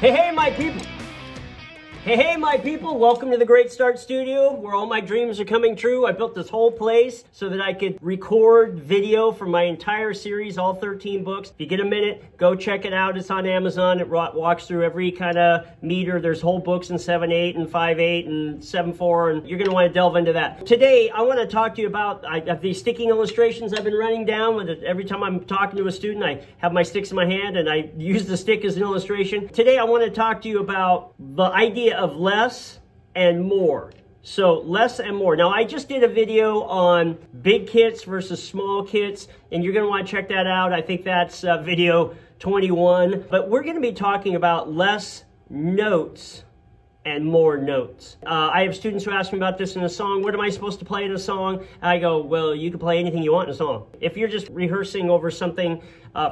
Hey, my people. Hey, my people. Welcome to the Great Start Studio, where all my dreams are coming true. I built this whole place so that I could record video for my entire series, all 13 books. If you get a minute, go check it out. It's on Amazon. It walks through every kind of meter. There's whole books in 7/8 and 5/8 and 7/4, and you're going to want to delve into that. Today, I want to talk to you about I have these sticking illustrations I've been running down. With it. Every time I'm talking to a student, I have my sticks in my hand, and I use the stick as an illustration. Today, I want to talk to you about the idea of less and more. So less and more. Now, I just did a video on big kits versus small kits, and you're going to want to check that out. I think that's video 21. But we're going to be talking about less notes and more notes. I have students who ask me about this in a song. What am I supposed to play in a song? I go, well, you can play anything you want in a song. If you're just rehearsing over something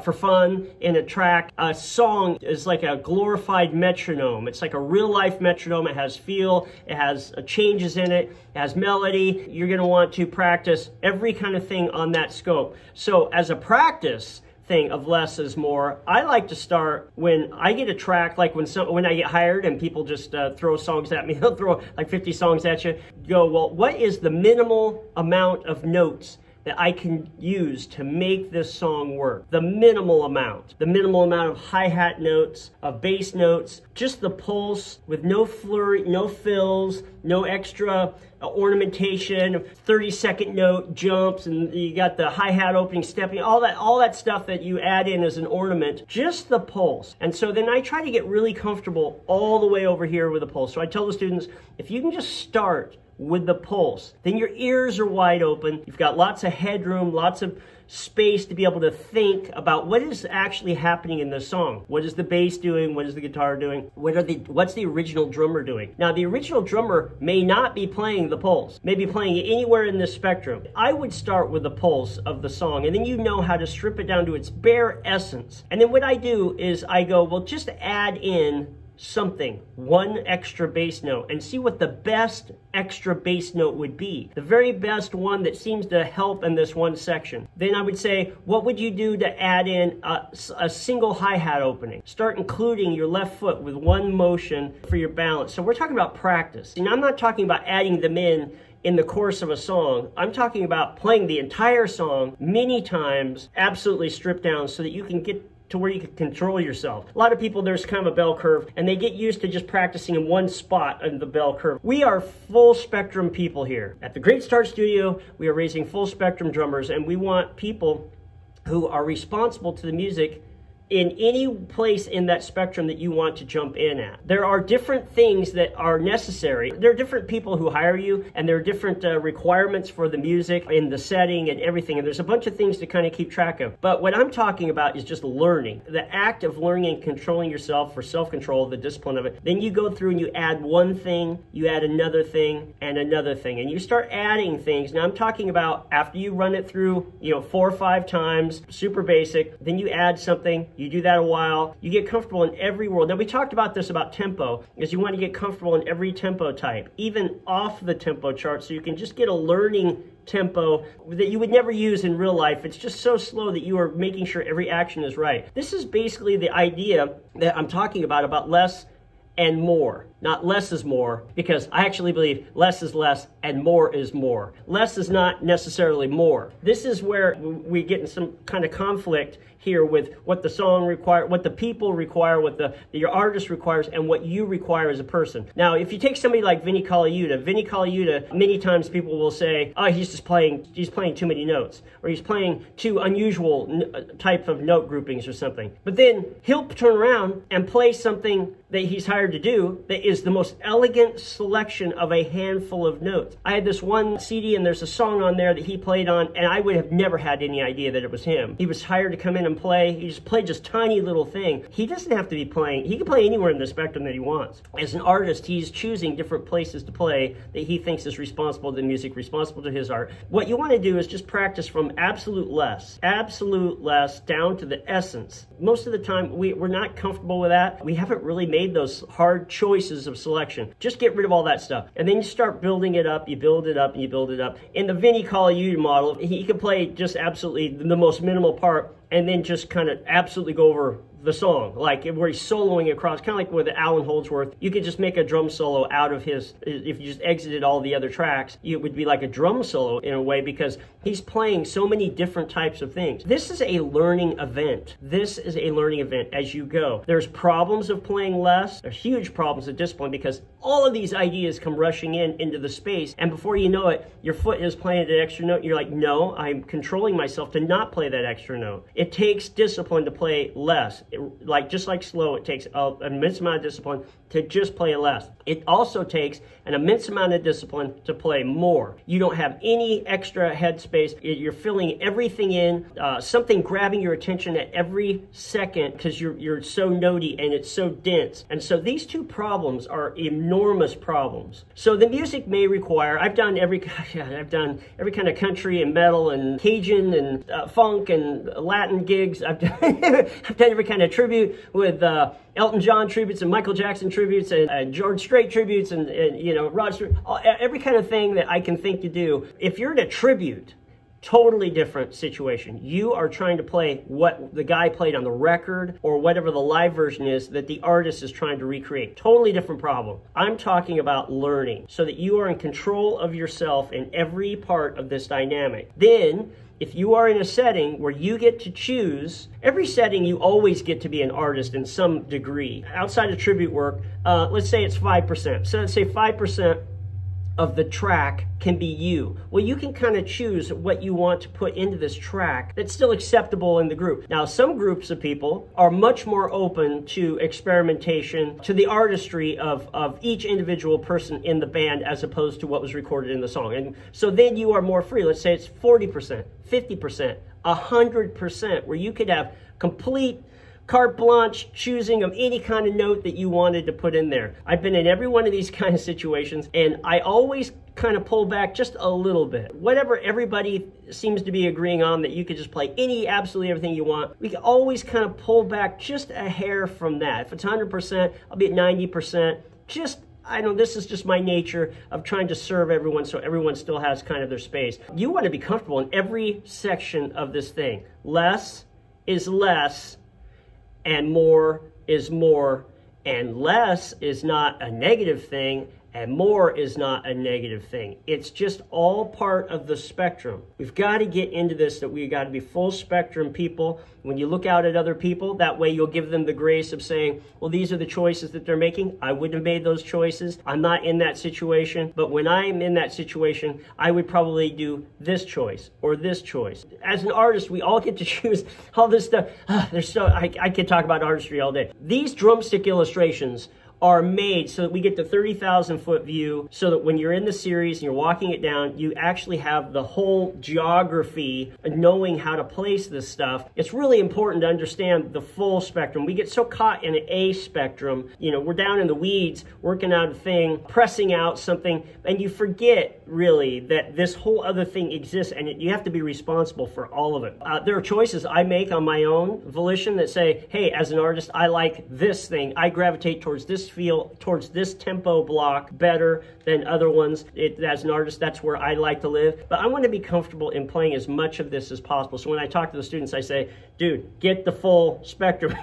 for fun in a track, a song is like a glorified metronome. It's like a real life metronome. It has feel, it has changes in it, it has melody. You're gonna want to practice every kind of thing on that scope. So as a practice thing of less is more, I like to start when I get a track, like when I get hired and people just throw songs at me, they'll throw like 50 songs at you, go, well, what is the minimal amount of notes that I can use to make this song work? The minimal amount of hi-hat notes, of bass notes, just the pulse with no flurry, no fills, no extra ornamentation, 30-second note jumps, and you got the hi-hat opening, stepping, all that stuff that you add in as an ornament, just the pulse. And so then I try to get really comfortable all the way over here with the pulse. So I tell the students, if you can just start with the pulse, then your ears are wide open. You've got lots of headroom, lots of space to be able to think about what is actually happening in the song. What is the bass doing? What is the guitar doing? What's the original drummer doing? Now, the original drummer may not be playing the pulse, may be playing it anywhere in this spectrum. I would start with the pulse of the song, and then you know how to strip it down to its bare essence. And then what I do is I go, well, just add in something, one extra bass note, and see what the best extra bass note would be, the very best one that seems to help in this one section. Then I would say, what would you do to add in a single hi-hat opening? Start including your left foot with one motion for your balance. So we're talking about practice, and I'm not talking about adding them in the course of a song. I'm talking about playing the entire song many times, absolutely stripped down, so that you can get to where you can control yourself. A lot of people, there's kind of a bell curve, and they get used to just practicing in one spot on the bell curve. We are full spectrum people here. At the Great Start Studio, we are raising full spectrum drummers, and we want people who are responsible to the music in any place in that spectrum that you want to jump in at. There are different things that are necessary. There are different people who hire you, and there are different requirements for the music and the setting and everything, and there's a bunch of things to kind of keep track of. But what I'm talking about is just learning. The act of learning and controlling yourself for self-control, the discipline of it. Then you go through and you add one thing, you add another thing, and you start adding things. Now I'm talking about after you run it through, you know, 4 or 5 times, super basic, then you add something. You do that a while, you get comfortable in every world. Now, we talked about this about tempo, is you want to get comfortable in every tempo type, even off the tempo chart, so you can just get a learning tempo that you would never use in real life. It's just so slow that you are making sure every action is right. This is basically the idea that I'm talking about less and more. Not less is more, because I actually believe less is less and more is more. Less is not necessarily more. This is where we get in some kind of conflict here with what the song requires, what the people require, what your artist requires, and what you require as a person. Now, if you take somebody like Vinnie Colaiuta, many times people will say, oh, he's playing too many notes, or he's playing too unusual type of note groupings or something. But then he'll turn around and play something that he's hired to do that is the most elegant selection of a handful of notes. I had this one CD, and there's a song on there that he played on, and I would have never had any idea that it was him. He was hired to come in and play. He just played this tiny little thing. He doesn't have to be playing. He can play anywhere in the spectrum that he wants. As an artist, he's choosing different places to play that he thinks is responsible to the music, responsible to his art. What you want to do is just practice from absolute less, down to the essence. Most of the time, we're not comfortable with that. We haven't really made those hard choices of selection. Just get rid of all that stuff, and then you start building it up. You build it up and you build it up. In the Vinnie Colaiuta model, he could play just absolutely the most minimal part, and then just kind of absolutely go over the song, like where he's soloing across, kind of like with Alan Holdsworth. You could just make a drum solo out of his, if you just exited all the other tracks, it would be like a drum solo in a way, because he's playing so many different types of things. This is a learning event. This is a learning event as you go. There's problems of playing less. There's huge problems of discipline, because all of these ideas come rushing in into the space, and before you know it, your foot is playing an extra note. You're like, no, I'm controlling myself to not play that extra note. It takes discipline to play less. Just like slow, it takes an immense amount of discipline to just play less. It also takes an immense amount of discipline to play more. You don't have any extra headspace. You're filling everything in, something grabbing your attention at every second, because you're so notey and it's so dense. And so these two problems are enormous problems. So the music may require, I've done every kind of country and metal and Cajun and funk and Latin gigs. I've done every kind of tribute with Elton John tributes and Michael Jackson tributes and George Strait tributes and you know, Rod Stewart, every kind of thing that I can think to do. If you're in a tribute, totally different situation. You are trying to play what the guy played on the record or whatever the live version is that the artist is trying to recreate. Totally different problem. I'm talking about learning so that you are in control of yourself in every part of this dynamic. Then, if you are in a setting where you get to choose, every setting you always get to be an artist in some degree. Outside of tribute work, let's say it's 5%. So let's say 5% of the track can be you. Well, you can kind of choose what you want to put into this track that's still acceptable in the group. Now, some groups of people are much more open to experimentation, to the artistry of each individual person in the band as opposed to what was recorded in the song. And so then you are more free. Let's say it's 40%, 50%, 100%, where you could have complete carte blanche choosing of any kind of note that you wanted to put in there. I've been in every one of these kind of situations, and I always kind of pull back just a little bit. Whatever everybody seems to be agreeing on, that you could just play any, absolutely everything you want, we can always kind of pull back just a hair from that. If it's 100%, I'll be at 90%. Just, I know this is just my nature of trying to serve everyone so everyone still has kind of their space. You want to be comfortable in every section of this thing. Less is less, and more is more, and less is not a negative thing, and more is not a negative thing. It's just all part of the spectrum. We've got to get into this, that we've got to be full spectrum people. When you look out at other people, that way you'll give them the grace of saying, well, these are the choices that they're making. I wouldn't have made those choices. I'm not in that situation. But when I'm in that situation, I would probably do this choice or this choice. As an artist, we all get to choose all this stuff. I could talk about artistry all day. These drumstick illustrations are made so that we get the 30,000 foot view, so that when you're in the series and you're walking it down, you actually have the whole geography and knowing how to place this stuff. It's really important to understand the full spectrum. We get so caught in a spectrum, you know, we're down in the weeds, working out a thing, pressing out something, and you forget really that this whole other thing exists, and you have to be responsible for all of it. There are choices I make on my own volition that say, hey, as an artist, I like this thing. I gravitate towards this feel, towards this tempo block better than other ones. As an artist, that's where I like to live. But I want to be comfortable in playing as much of this as possible. So when I talk to the students, I say, dude, get the full spectrum.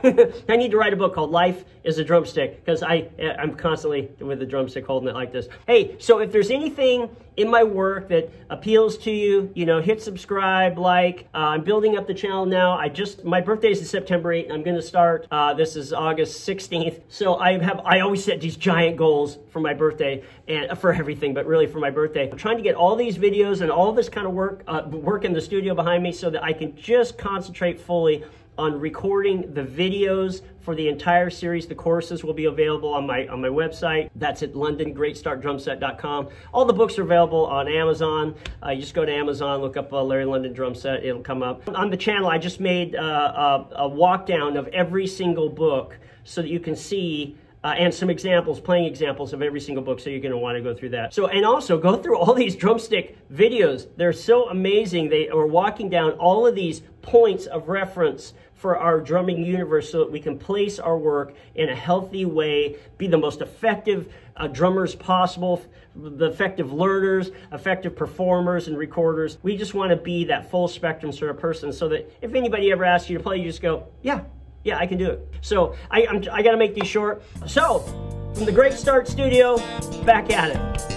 I need to write a book called Life is a Drumstick, because I'm constantly with the drumstick holding it like this. Hey, so if there's anything in my work that appeals to you, you know, hit subscribe, like. I'm building up the channel now. My birthday is September 8th. I'm going to start. This is August 16th. So I always set these giant goals for my birthday, and for everything, but really for my birthday. I'm trying to get all these videos and all this kind of work in the studio behind me so that I can just concentrate fully on recording the videos for the entire series. The courses will be available on my website. That's at LondonGreatStartDrumset.com. All the books are available on Amazon. You just go to Amazon, look up Larry London drum set, it'll come up. On the channel, I just made a walk down of every single book so that you can see and some examples, playing examples of every single book, so you're going to want to go through that. So, and also go through all these drumstick videos. They're so amazing. They are walking down all of these points of reference for our drumming universe so that we can place our work in a healthy way, be the most effective drummers possible, the effective learners, effective performers and recorders. We just want to be that full spectrum sort of person so that if anybody ever asks you to play, you just go, yeah, Yeah, I can do it. So I gotta make these short. So from the Great Start Studio, back at it.